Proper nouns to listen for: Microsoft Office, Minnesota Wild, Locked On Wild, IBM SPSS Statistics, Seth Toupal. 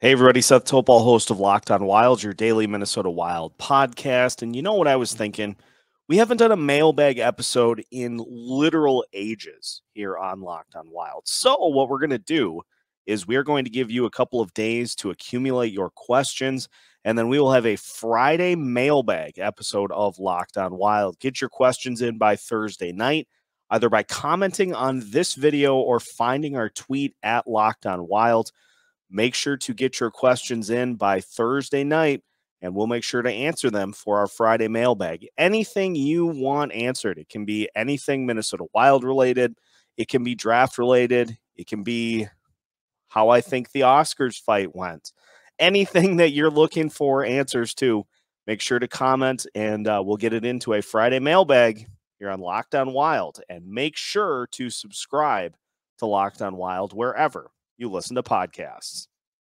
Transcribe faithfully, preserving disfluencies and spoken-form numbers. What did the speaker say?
Hey everybody, Seth Toupal, host of Locked On Wild, your daily Minnesota Wild podcast. And you know what I was thinking? We haven't done a mailbag episode in literal ages here on Locked On Wild. So what we're going to do is we're going to give you a couple of days to accumulate your questions, and then we will have a Friday mailbag episode of Locked On Wild. Get your questions in by Thursday night, either by commenting on this video or finding our tweet at Locked On Wild. Make sure to get your questions in by Thursday night, and we'll make sure to answer them for our Friday mailbag. Anything you want answered. It can be anything Minnesota Wild related. It can be draft related. It can be how I think the Oscars fight went. Anything that you're looking for answers to, make sure to comment, and uh, we'll get it into a Friday mailbag here on Locked On Wild. And make sure to subscribe to Locked On Wild wherever you listen to podcasts.